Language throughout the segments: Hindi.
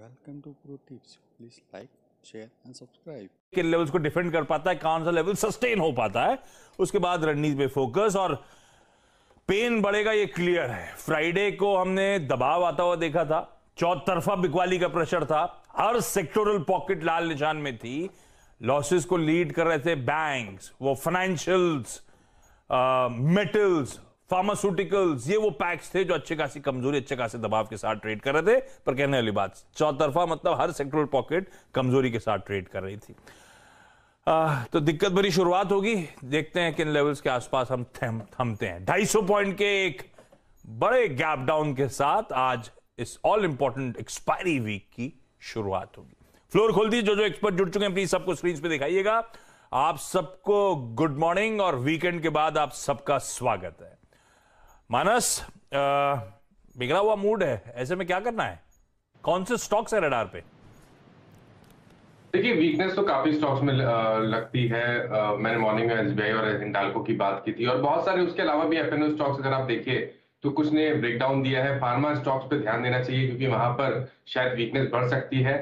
Welcome to pro tips, please like share and subscribe. किन लेवल्स को डिफेंड कर पाता है, कौन सा लेवल सस्टेन हो पाता है, उसके बाद रणनीति पे फोकस। और पेन बढ़ेगा ये क्लियर है। फ्राइडे को हमने दबाव आता हुआ देखा था, चौतरफा बिकवाली का प्रेशर था, हर सेक्टोरल पॉकेट लाल निशान में थी, लॉसेस को लीड कर रहे थे बैंक्स, वो फाइनेंशियल्स, मेटल्स, फार्मास्यूटिकल्स, ये वो पैक्स थे जो अच्छे खासी कमजोरी, अच्छे खासे दबाव के साथ ट्रेड कर रहे थे। पर कहने वाली बात, चौतरफा मतलब हर सेक्टोरल पॉकेट कमजोरी के साथ ट्रेड कर रही थी। तो दिक्कत भरी शुरुआत होगी, देखते हैं किन लेवल्स के आसपास हम थमते हैं। 250 पॉइंट के एक बड़े गैप डाउन के साथ आज इस ऑल इंपॉर्टेंट एक्सपायरी वीक की शुरुआत होगी। फ्लोर खोल दी, जो एक्सपर्ट जुड़ चुके हैं प्लीज सबको स्क्रीन पे दिखाइएगा। आप सबको गुड मॉर्निंग और वीकेंड के बाद आप सबका स्वागत है। मानस, बिगड़ा हुआ मूड है, ऐसे में क्या करना है? कौन से स्टॉक्स है रडार पे? देखिए, वीकनेस तो काफी स्टॉक्स में लगती है। मैंने मॉर्निंग में एसबीआई और हिंडाल्को की बात की थी और बहुत सारे उसके अलावा भी एफएनओ स्टॉक्स अगर आप देखिए तो कुछ ने ब्रेकडाउन दिया है। फार्मा स्टॉक्स पे ध्यान देना चाहिए क्योंकि वहां पर शायद वीकनेस बढ़ सकती है।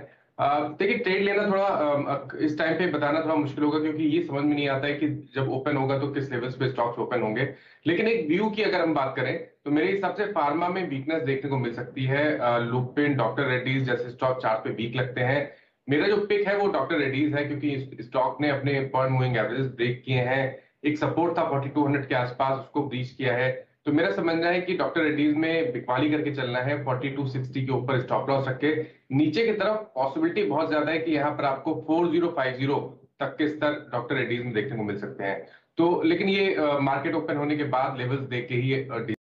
देखिए, ट्रेड लेना थोड़ा इस टाइम पे बताना थोड़ा मुश्किल होगा क्योंकि ये समझ में नहीं आता है कि जब ओपन होगा तो किस लेवल्स पे स्टॉक्स ओपन होंगे। लेकिन एक व्यू की अगर हम बात करें तो मेरे हिसाब से फार्मा में वीकनेस देखने को मिल सकती है। लुपिन, डॉक्टर रेड्डीज जैसे स्टॉक चार्ट पे वीक लगते हैं। मेरा जो पिक है वो डॉक्टर रेड्डीज है क्योंकि स्टॉक ने अपने पॉइंट मूविंग एवरेज ब्रेक किए हैं। एक सपोर्ट था 4200 के आसपास, उसको ब्रीच किया है। तो मेरा समझना है कि डॉक्टर रेड्डीज में बिकवाली करके चलना है, 4260 के ऊपर स्टॉप लॉस रख के। नीचे की तरफ पॉसिबिलिटी बहुत ज्यादा है कि यहाँ पर आपको 4050 तक के स्तर डॉक्टर रेड्डीज में देखने को मिल सकते हैं। तो लेकिन ये मार्केट ओपन होने के बाद लेवल्स देख के ही